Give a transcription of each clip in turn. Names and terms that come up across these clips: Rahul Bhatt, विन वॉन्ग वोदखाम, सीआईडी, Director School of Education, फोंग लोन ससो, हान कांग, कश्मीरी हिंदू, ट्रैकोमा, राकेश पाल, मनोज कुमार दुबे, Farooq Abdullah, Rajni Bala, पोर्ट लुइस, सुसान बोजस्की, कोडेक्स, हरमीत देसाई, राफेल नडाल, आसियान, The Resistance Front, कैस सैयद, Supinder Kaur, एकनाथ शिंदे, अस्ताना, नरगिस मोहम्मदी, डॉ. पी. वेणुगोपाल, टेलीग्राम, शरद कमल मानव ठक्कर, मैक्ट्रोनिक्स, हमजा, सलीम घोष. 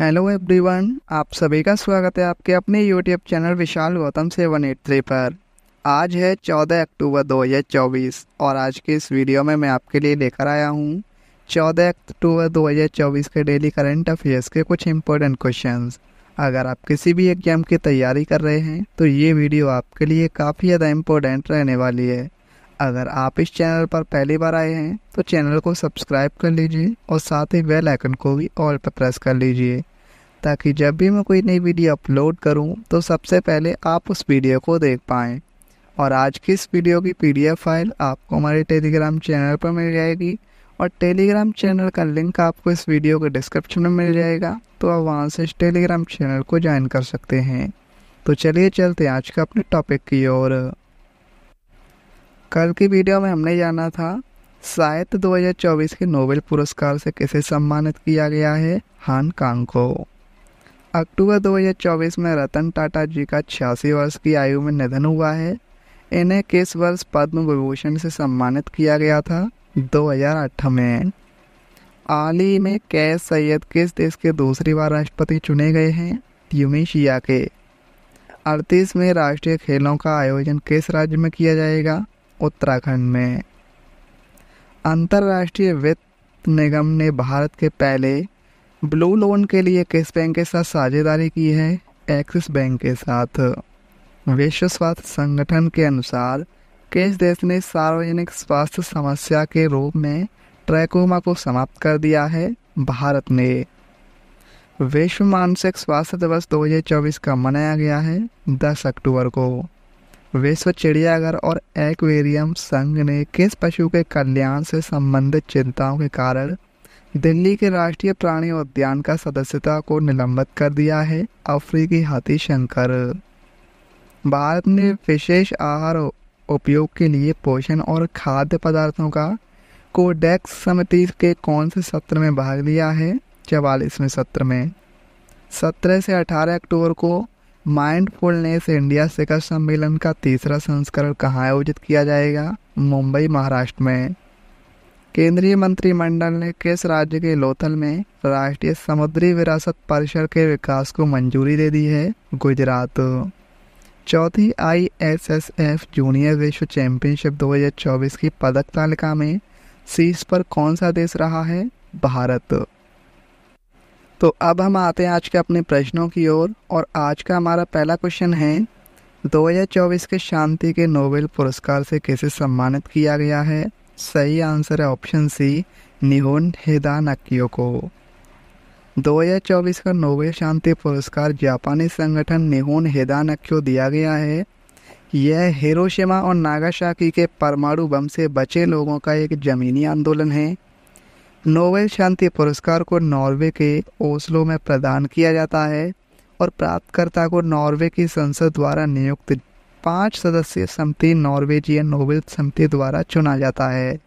Hello everyone, आप सभी का स्वागत है आपके अपने यूट्यूब चैनल विशाल गौतम 783 पर। आज है 14 अक्टूबर 2024 और आज के इस वीडियो में मैं आपके लिए लेकर आया हूं 14 अक्टूबर 2024 के डेली करंट अफेयर्स के कुछ इम्पोर्टेंट क्वेश्चंस। अगर आप किसी भी एग्जाम की तैयारी कर रहे हैं तो ये वीडियो आपके लिए काफ़ी ज़्यादा इम्पोर्टेंट रहने वाली है। अगर आप इस चैनल पर पहली बार आए हैं तो चैनल को सब्सक्राइब कर लीजिए और साथ ही बेल आइकन को भी ऑल पर प्रेस कर लीजिए ताकि जब भी मैं कोई नई वीडियो अपलोड करूं तो सबसे पहले आप उस वीडियो को देख पाएँ। और आज की इस वीडियो की PDF फाइल आपको हमारे टेलीग्राम चैनल पर मिल जाएगी और टेलीग्राम चैनल का लिंक आपको इस वीडियो के डिस्क्रिप्शन में मिल जाएगा, तो आप वहाँ से इस टेलीग्राम चैनल को ज्वाइन कर सकते हैं। तो चलिए चलते हैं आज का अपने टॉपिक की ओर। कल की वीडियो में हमने जाना था साहित्य 2024 के नोबेल पुरस्कार से किसे सम्मानित किया गया है, हान कांग को। अक्टूबर 2024 में रतन टाटा जी का 86 वर्ष की आयु में निधन हुआ है। इन्हें किस वर्ष पद्म विभूषण से सम्मानित किया गया था, 2008 में। हाल ही में कैस सैयद किस देश के दूसरी बार राष्ट्रपति चुने गए हैं, ट्यूनीशिया के। 38 में राष्ट्रीय खेलों का आयोजन किस राज्य में किया जाएगा, उत्तराखंड में। अंतर्राष्ट्रीय वित्त निगम ने भारत के पहले ब्लू लोन के लिए किस बैंक के साथ साझेदारी की है, एक्सिस बैंक के साथ। विश्व स्वास्थ्य संगठन के अनुसार किस देश ने सार्वजनिक स्वास्थ्य समस्या के रूप में ट्रैकोमा को समाप्त कर दिया है, भारत ने। विश्व मानसिक स्वास्थ्य दिवस 2024 का मनाया गया है 10 अक्टूबर को। विश्व चिड़ियाघर और एक्वेरियम संघ ने किस पशु के कल्याण से संबंधित चिंताओं के कारण दिल्ली के राष्ट्रीय प्राणी उद्यान का सदस्यता को निलंबित कर दिया है, अफ्रीकी हाथी शंकर। भारत ने विशेष आहार उपयोग के लिए पोषण और खाद्य पदार्थों का कोडेक्स समिति के कौन से सत्र में भाग लिया है, 44वें सत्र में। 17 से 18 अक्टूबर को माइंडफुलनेस इंडिया शिखर सम्मेलन का तीसरा संस्करण कहाँ आयोजित किया जाएगा, मुंबई, महाराष्ट्र में। केंद्रीय मंत्रिमंडल ने किस राज्य के लोथल में राष्ट्रीय समुद्री विरासत परिसर के विकास को मंजूरी दे दी है, गुजरात। चौथी ISSF जूनियर विश्व चैंपियनशिप 2024 की पदक तालिका में शीर्ष पर कौन सा देश रहा है, भारत। तो अब हम आते हैं आज के अपने प्रश्नों की ओर और आज का हमारा पहला क्वेश्चन है 2024 के शांति के नोबेल पुरस्कार से किसे सम्मानित किया गया है। सही आंसर है ऑप्शन सी, निहोन हेदानाकियो को। 2024 का नोबेल शांति पुरस्कार जापानी संगठन निहोन हेदानाकियो दिया गया है। यह हिरोशिमा और नागासाकी के परमाणु बम से बचे लोगों का एक जमीनी आंदोलन है। नोबेल शांति पुरस्कार को नॉर्वे के ओस्लो में प्रदान किया जाता है और प्राप्तकर्ता को नॉर्वे की संसद द्वारा नियुक्त 5 सदस्यीय समिति नॉर्वेजियन नोबेल समिति द्वारा चुना जाता है।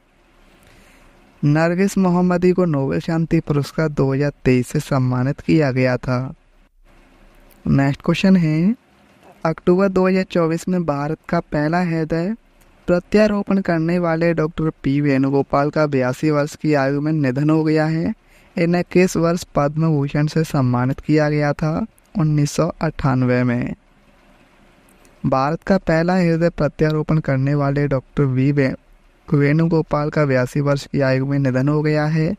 नरगिस मोहम्मदी को नोबेल शांति पुरस्कार 2023 से सम्मानित किया गया था। नेक्स्ट क्वेश्चन है, अक्टूबर 2024 में भारत का पहला हृदय प्रत्यारोपण करने वाले डॉ. पी. वेणुगोपाल का 82 वर्ष की आयु में निधन हो गया है। इन्हें किस वर्ष पद्म भूषण से सम्मानित किया गया था, 1998 में। भारत का पहला हृदय प्रत्यारोपण करने वाले डॉ. वेणुगोपाल का 82 वर्ष की आयु में निधन हो गया है।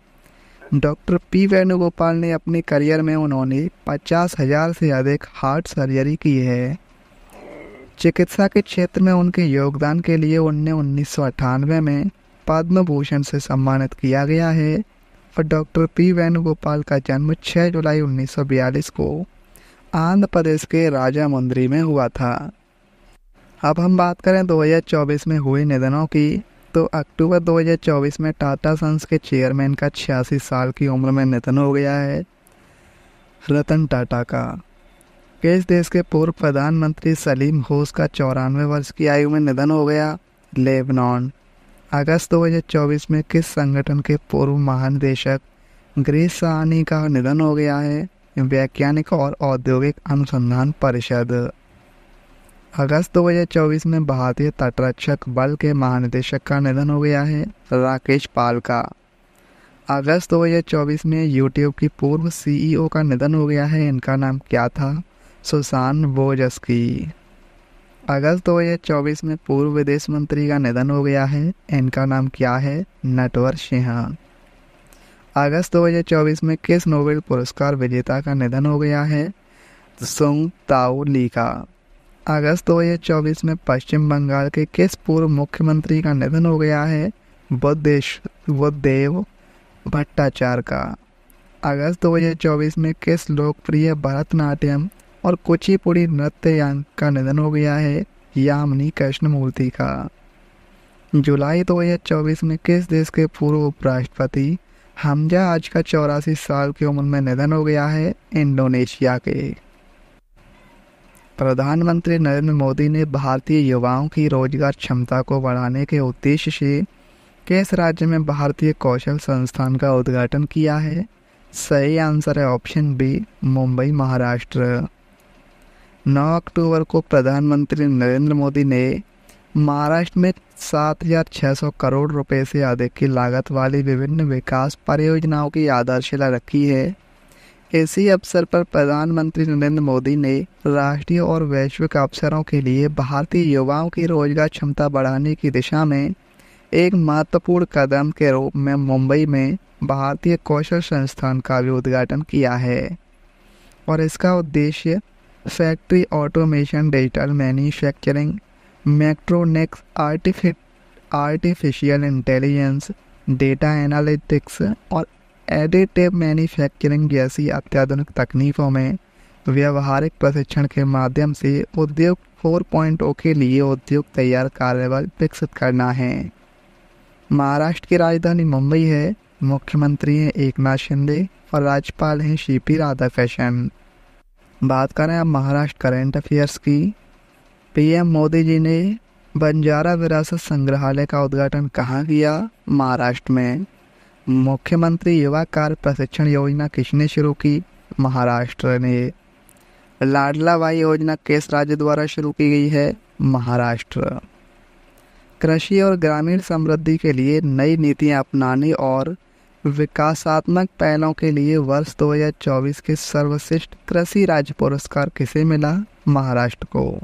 डॉक्टर पी वेणुगोपाल ने अपने करियर में उन्होंने 50,000 से अधिक हार्ट सर्जरी की है। चिकित्सा के क्षेत्र में उनके योगदान के लिए उन्हें 1998 में पद्म भूषण से सम्मानित किया गया है। और डॉक्टर पी वेणुगोपाल का जन्म 6 जुलाई 1942 को आंध्र प्रदेश के राजामुंद्री में हुआ था। अब हम बात करें 2024 में हुए निधनों की, तो अक्टूबर 2024 में टाटा सन्स के चेयरमैन का 86 साल की उम्र में निधन हो गया है, रतन टाटा का। किस देश के पूर्व प्रधानमंत्री सलीम घोष का 94 वर्ष की आयु में निधन हो गया, लेबनान। अगस्त 2024 में किस संगठन के पूर्व महानिदेशक ग्रेसानी का निधन हो गया है, वैज्ञानिक और औद्योगिक अनुसंधान परिषद। अगस्त 2024 में भारतीय तटरक्षक बल के महानिदेशक का निधन हो गया है, राकेश पाल का। अगस्त 2024 में यूट्यूब की पूर्व सीईओ का निधन हो गया है। इनका नाम क्या था? सुसान बोजस्की। अगस्त 2024 में पूर्व विदेश मंत्री का निधन हो गया है। इनका नाम क्या है? नटवर सिंह। अगस्त 2024 में किस नोबेल पुरस्कार विजेता का निधन हो गया है? सो ताउली का। अगस्त 2024 में पश्चिम बंगाल के किस पूर्व मुख्यमंत्री का निधन हो गया है? बुद्धेश्वर बुद्ध भट्टाचार्य का। अगस्त 2024 में किस लोकप्रिय भरतनाट्यम और कुचिपुड़ी नृत्यांक का निधन हो गया है? यामिनी कृष्ण मूर्ति का। जुलाई 2024 में किस देश के पूर्व उपराष्ट्रपति हमजा आज का 84 साल की उम्र में निधन हो गया है? इंडोनेशिया के। प्रधानमंत्री नरेंद्र मोदी ने भारतीय युवाओं की रोजगार क्षमता को बढ़ाने के उद्देश्य से किस राज्य में भारतीय कौशल संस्थान का उद्घाटन किया है? सही आंसर है ऑप्शन बी, मुंबई महाराष्ट्र। 9 अक्टूबर को प्रधानमंत्री नरेंद्र मोदी ने महाराष्ट्र में 7,600 करोड़ रुपए से अधिक की लागत वाली विभिन्न विकास परियोजनाओं की आधारशिला रखी है। इसी अवसर पर प्रधानमंत्री नरेंद्र मोदी ने राष्ट्रीय और वैश्विक अवसरों के लिए भारतीय युवाओं की रोजगार क्षमता बढ़ाने की दिशा में एक महत्वपूर्ण कदम के रूप में मुंबई में भारतीय कौशल संस्थान का भी उद्घाटन किया है और इसका उद्देश्य factory automation, digital manufacturing, मैक्ट्रोनिक्स, artificial intelligence, data analytics और एडिटिव मैन्युफैक्चरिंग जैसी अत्याधुनिक तकनीकों में व्यावहारिक प्रशिक्षण के माध्यम से उद्योग 4.0 के लिए उद्योग तैयार कार्यबल विकसित करना है। महाराष्ट्र की राजधानी मुंबई है। मुख्यमंत्री हैं एकनाथ शिंदे और राज्यपाल हैं श्री पी राधा। फैशन बात करें अब महाराष्ट्र करंट अफेयर्स की। पीएम मोदी जी ने बंजारा विरासत संग्रहालय का उद्घाटन कहाँ किया? महाराष्ट्र में। मुख्यमंत्री युवा कार्य प्रशिक्षण योजना किसने शुरू की? महाराष्ट्र ने। लाडला भाई योजना किस राज्य द्वारा शुरू की गई है? महाराष्ट्र। कृषि और ग्रामीण समृद्धि के लिए नई नीतियां अपनाने और विकासात्मक पहलों के लिए वर्ष 2024 के सर्वश्रेष्ठ कृषि राज्य पुरस्कार किसे मिला? महाराष्ट्र को।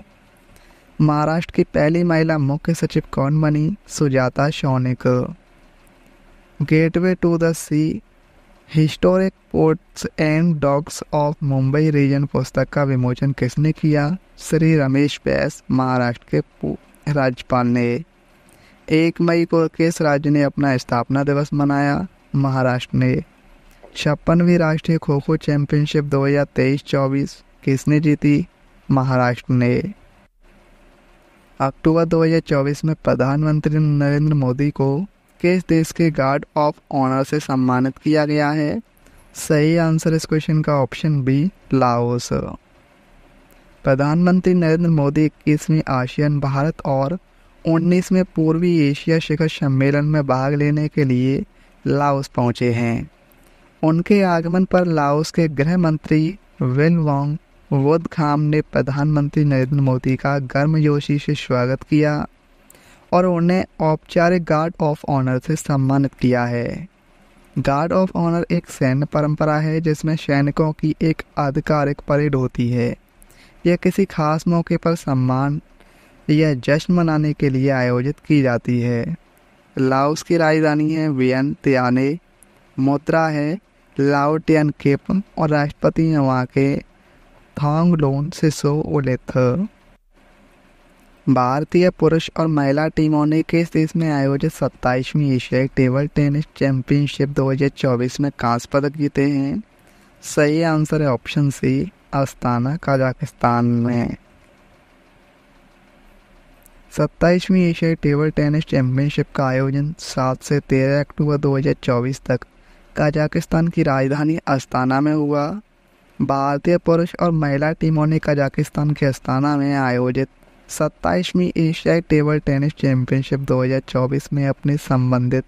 महाराष्ट्र की पहली महिला मुख्य सचिव कौन बनी? Sujata Saunik. Gateway to the sea, historic ports and docks of Mumbai region पुस्तक का विमोचन किसने किया? श्री रमेश पैस, महाराष्ट्र के राज्यपाल ने। 1 मई को किस राज्य ने अपना स्थापना दिवस मनाया? महाराष्ट्र ने। 56वीं राष्ट्रीय खो खो चैम्पियनशिप 2023-24 किसने जीती? महाराष्ट्र ने। अक्टूबर 2024 में प्रधानमंत्री नरेंद्र मोदी को किस देश के गार्ड ऑफ ऑनर से सम्मानित किया गया है? सही आंसर इस क्वेश्चन का ऑप्शन बी, लाओस। प्रधानमंत्री नरेंद्र मोदी 21वीं आसियान भारत और 19वें पूर्वी एशिया शिखर सम्मेलन में भाग लेने के लिए लाओस पहुंचे हैं। उनके आगमन पर लाओस के गृह मंत्री विन वॉन्ग वोदखाम ने प्रधानमंत्री नरेंद्र मोदी का गर्मजोशी से स्वागत किया और उन्हें औपचारिक गार्ड ऑफ ऑनर से सम्मानित किया है। गार्ड ऑफ ऑनर एक सैन्य परंपरा है जिसमें सैनिकों की एक आधिकारिक परेड होती है। यह किसी खास मौके पर सम्मान यह जश्न मनाने के लिए आयोजित की जाती है। लाओस की राजधानी है वियंतियाने। मुद्रा है लाओटियन केप और राष्ट्रपति हैं वहाँ के फोंग लोन ससो। भारतीय पुरुष और महिला टीमों ने किस देश में आयोजित 27वीं एशियाई टेबल टेनिस चैंपियनशिप 2024 में कांस्य पदक जीते हैं? सही आंसर है ऑप्शन सी, अस्ताना, कजाकिस्तान में। 27वीं एशियाई टेबल टेनिस चैंपियनशिप का आयोजन 7 से 13 अक्टूबर 2024 तक कजाकिस्तान की राजधानी अस्ताना में हुआ। भारतीय पुरुष और महिला टीमों ने कजाकिस्तान के अस्ताना में आयोजित 27वीं एशियाई टेबल टेनिस चैंपियनशिप 2024 में अपने संबंधित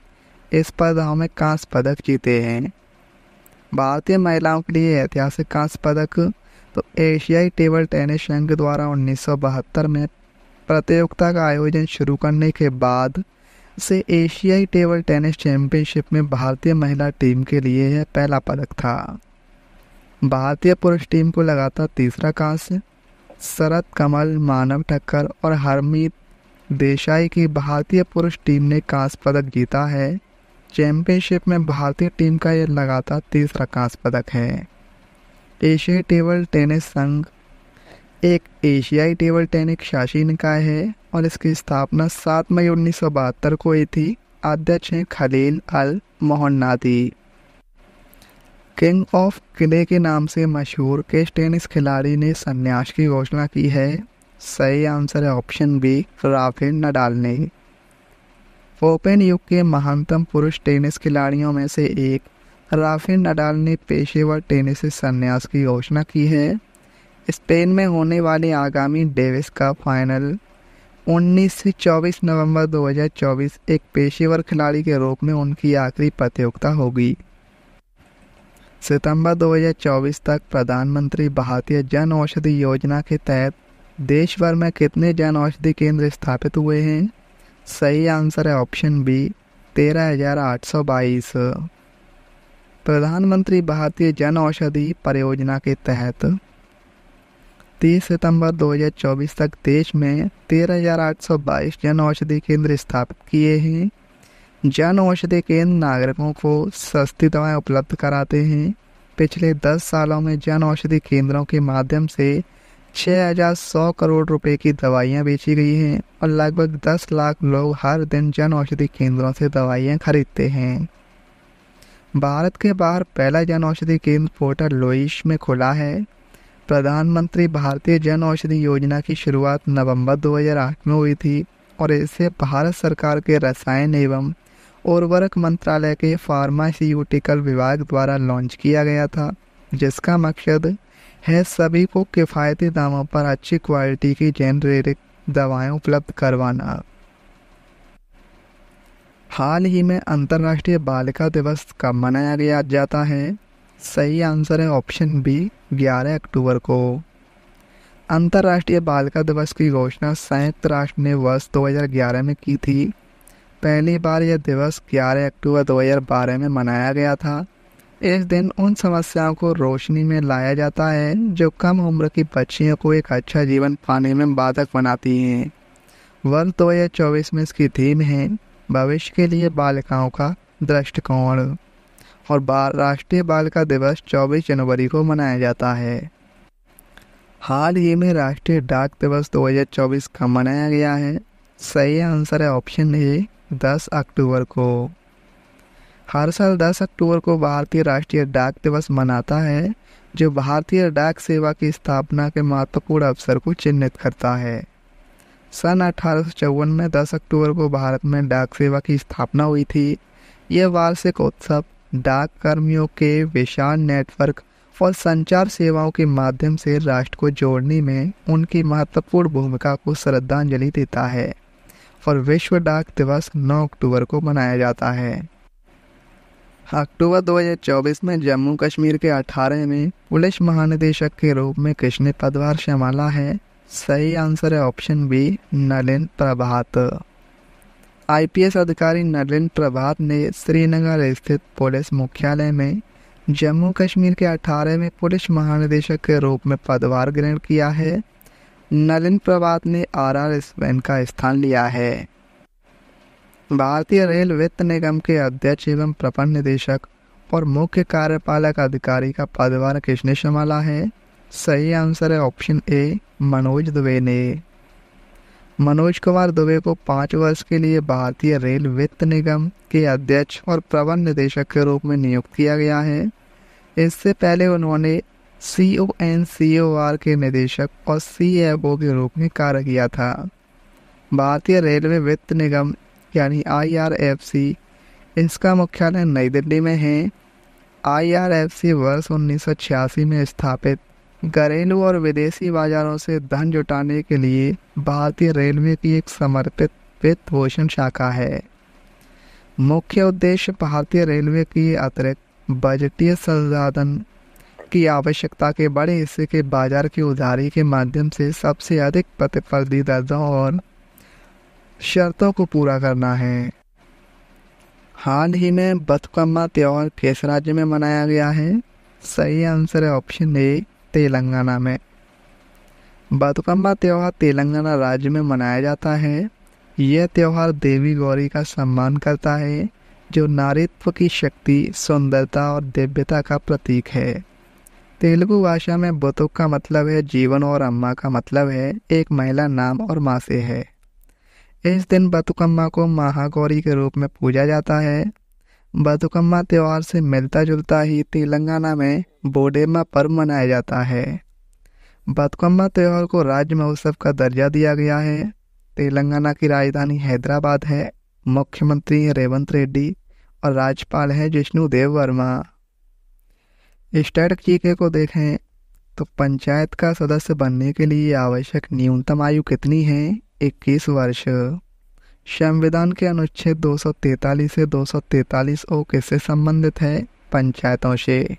स्पर्धाओं में कांस्य पदक जीते हैं। भारतीय महिलाओं के लिए ऐतिहासिक कांस्य पदक तो एशियाई टेबल टेनिस संघ द्वारा 1972 में प्रतियोगिता का आयोजन शुरू करने के बाद से एशियाई टेबल टेनिस चैंपियनशिप में भारतीय महिला टीम के लिए यह पहला पदक था। भारतीय पुरुष टीम को लगातार तीसरा कांस्य शरद कमल मानव ठक्कर और हरमीत देसाई की भारतीय पुरुष टीम ने कांस्य पदक जीता है। चैंपियनशिप में भारतीय टीम का यह लगातार तीसरा कांस्य पदक है। एशियाई टेबल टेनिस संघ एक एशियाई टेबल टेनिस शासी निकाय है और इसकी स्थापना 7 मई 1972 को हुई थी। अध्यक्ष हैं Khalil Al Mohannadi. King of clay के नाम से मशहूर किस टेनिस खिलाड़ी ने संन्यास की घोषणा की है? सही आंसर है ऑप्शन बी राफेल नडाल ने। ओपन युग के महानतम पुरुष टेनिस खिलाड़ियों में से एक राफेल नडाल ने पेशेवर टेनिस से संन्यास की घोषणा की है। स्पेन में होने वाले आगामी डेविस का फाइनल 19 से 24 नवंबर 2024 एक पेशेवर खिलाड़ी के रूप में उनकी आखिरी प्रतियोगिता होगी। सितंबर 2024 तक प्रधानमंत्री भारतीय जन औषधि योजना के तहत देश भर में कितने जन औषधि केंद्र स्थापित हुए हैं? सही आंसर है ऑप्शन बी 13,822। प्रधानमंत्री भारतीय जन औषधि परियोजना के तहत 30 सितंबर 2024 तक देश में 13,822 जन औषधि केंद्र स्थापित किए हैं। जन औषधि केंद्र नागरिकों को सस्ती दवाएं उपलब्ध कराते हैं। पिछले 10 सालों में जन औषधि केंद्रों के माध्यम से 6,100 करोड़ रुपए की दवाइयां बेची गई हैं और लगभग 10 लाख लोग हर दिन जन औषधि केंद्रों से दवाइयां खरीदते हैं। भारत के बाहर पहला जन औषधि केंद्र पोर्ट लुइस में खुला है। प्रधानमंत्री भारतीय जन औषधि योजना की शुरुआत नवंबर 2008 में हुई थी और इसे भारत सरकार के रसायन एवं उर्वरक मंत्रालय के फार्मास्यूटिकल विभाग द्वारा लॉन्च किया गया था, जिसका मकसद है सभी को किफ़ायती दामों पर अच्छी क्वालिटी की जेनेरिक दवाएं उपलब्ध करवाना। हाल ही में अंतर्राष्ट्रीय बालिका दिवस कब मनाया गया जाता है? सही आंसर है ऑप्शन बी 11 अक्टूबर को। अंतर्राष्ट्रीय बालिका दिवस की घोषणा संयुक्त राष्ट्र ने वर्ष 2011 में की थी। पहली बार यह दिवस 11 अक्टूबर 2012 में मनाया गया था। इस दिन उन समस्याओं को रोशनी में लाया जाता है जो कम उम्र की बच्चियों को एक अच्छा जीवन पाने में बाधक बनाती हैं। वर्ष 2024 में इसकी थीम है भविष्य के लिए बालिकाओं का दृष्टिकोण और राष्ट्रीय बालिका दिवस 24 जनवरी को मनाया जाता है। हाल ही में राष्ट्रीय डाक दिवस 2024 कब मनाया गया है? सही आंसर है ऑप्शन ए 10 अक्टूबर को। हर साल 10 अक्टूबर को भारतीय राष्ट्रीय डाक दिवस मनाता है, जो भारतीय डाक सेवा की स्थापना के महत्वपूर्ण अवसर को चिन्हित करता है। सन 1854 में 10 अक्टूबर को भारत में डाक सेवा की स्थापना हुई थी। यह वार्षिक उत्सव डाक कर्मियों के विशाल नेटवर्क और संचार सेवाओं के माध्यम से राष्ट्र को जोड़ने में उनकी महत्वपूर्ण भूमिका को श्रद्धांजलि देता है और विश्व डाक दिवस 9 अक्टूबर को मनाया जाता है। अक्टूबर 2024 में जम्मू कश्मीर के 18 में पुलिस महानिदेशक के रूप में किसने पदभार संभाला है? सही आंसर है option B Nalin Prabhat. IPS अधिकारी नलिन प्रभात ने श्रीनगर स्थित पुलिस मुख्यालय में जम्मू कश्मीर के 18 में पुलिस महानिदेशक के रूप में पदभार ग्रहण किया है। नलिन प्रभात ने आरआरएस वेंका का स्थान लिया है। भारतीय रेल वित्त निगम के अध्यक्ष एवं प्रबंध निदेशक और मुख्य कार्यपालक अधिकारी का पदभार किसने संभाला है? सही आंसर है ऑप्शन ए मनोज दुबे ने। मनोज कुमार दुबे को 5 वर्ष के लिए भारतीय रेल वित्त निगम के अध्यक्ष और प्रबंध निदेशक के रूप में नियुक्त किया गया है। इससे पहले उन्होंने CONCOR के निदेशक और CFO के रूप में कार्य किया था। भारतीय रेलवे वित्त निगम यानी IRFC इसका मुख्यालय नई दिल्ली में है। IRFC वर्ष 1986 में स्थापित घरेलू और विदेशी बाजारों से धन जुटाने के लिए भारतीय रेलवे की एक समर्पित वित्त पोषण शाखा है। मुख्य उद्देश्य भारतीय रेलवे की अतिरिक्त बजटीय संसाधन की आवश्यकता के बड़े हिस्से के बाजार की उधारी के माध्यम से सबसे अधिक प्रतिस्पर्धी दरों और शर्तों को पूरा करना है। हाल ही में बथुकम्मा त्यौहार किस राज्य में मनाया गया है? सही आंसर है ऑप्शन ए तेलंगाना में। बथुकम्मा त्यौहार तेलंगाना राज्य में मनाया जाता है। यह त्यौहार देवी गौरी का सम्मान करता है जो नारीत्व की शक्ति, सुंदरता और दिव्यता का प्रतीक है। तेलुगु भाषा में बतुक का मतलब है जीवन और अम्मा का मतलब है एक महिला नाम और माँ से है। इस दिन बतुकम्मा को महागौरी के रूप में पूजा जाता है। बतुकम्मा त्यौहार से मिलता जुलता ही तेलंगाना में बोडेम्मा पर्व मनाया जाता है। बतुकम्मा त्यौहार को राज्य महोत्सव का दर्जा दिया गया है। तेलंगाना की राजधानी हैदराबाद है। मुख्यमंत्री है रेवंत रेड्डी और राज्यपाल है जिष्णु देव वर्मा। स्टैटिक जीके को देखें तो पंचायत का सदस्य बनने के लिए आवश्यक न्यूनतम आयु कितनी है? 21 वर्ष। संविधान के अनुच्छेद 243 से 243 ओ किससे संबंधित है? पंचायतों से।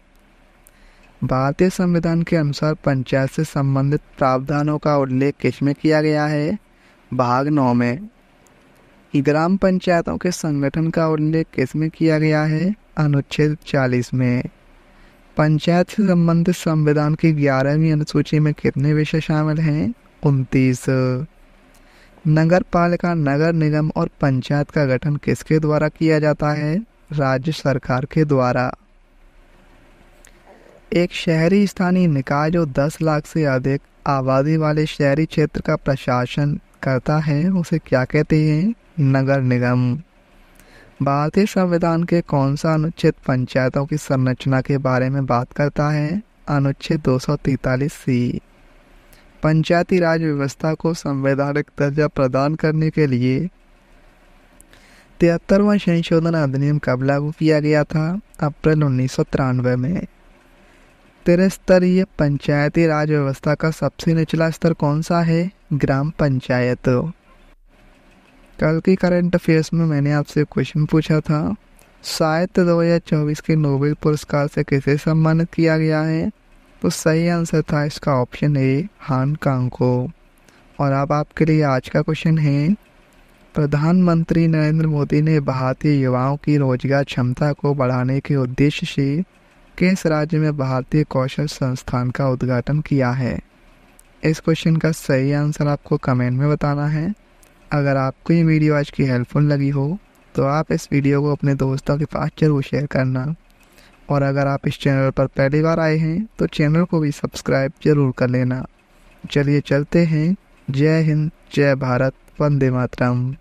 भारतीय संविधान के अनुसार पंचायत से संबंधित प्रावधानों का उल्लेख किसमें किया गया है? भाग 9 में। ग्राम पंचायतों के संगठन का उल्लेख किसमें किया गया है? अनुच्छेद 40 में। पंचायत से संबंधित संविधान की 11वीं अनुसूची में कितने विषय शामिल हैं? 29। नगर पालिका, नगर निगम और पंचायत का गठन किसके द्वारा किया जाता है? राज्य सरकार के द्वारा। एक शहरी स्थानीय निकाय जो 10 लाख से अधिक आबादी वाले शहरी क्षेत्र का प्रशासन करता है उसे क्या कहते हैं? नगर निगम। भारतीय संविधान के कौन सा अनुच्छेद पंचायतों की संरचना के बारे में बात करता है? अनुच्छेद 243C। पंचायती राज व्यवस्था को संवैधानिक दर्जा प्रदान करने के लिए 73वां संशोधन अधिनियम कब लागू किया गया था? अप्रैल 1993 में। 3 स्तरीय पंचायती राज व्यवस्था का सबसे निचला स्तर कौन सा है? ग्राम पंचायत। कल की करंट अफेयर्स में मैंने आपसे क्वेश्चन पूछा था, साहित्य 2024 के नोबेल पुरस्कार से किसे सम्मानित किया गया है? तो सही आंसर था इसका ऑप्शन ए हान कांग को। और अब आपके लिए आज का क्वेश्चन है, प्रधानमंत्री नरेंद्र मोदी ने भारतीय युवाओं की रोजगार क्षमता को बढ़ाने के उद्देश्य से किस राज्य में भारतीय कौशल संस्थान का उद्घाटन किया है? इस क्वेश्चन का सही आंसर आपको कमेंट में बताना है। अगर आपको ये वीडियो आज की हेल्पफुल लगी हो तो आप इस वीडियो को अपने दोस्तों के पास जरूर शेयर करना, और अगर आप इस चैनल पर पहली बार आए हैं तो चैनल को भी सब्सक्राइब जरूर कर लेना। चलिए चलते हैं। जय हिंद, जय भारत, वंदे मातरम।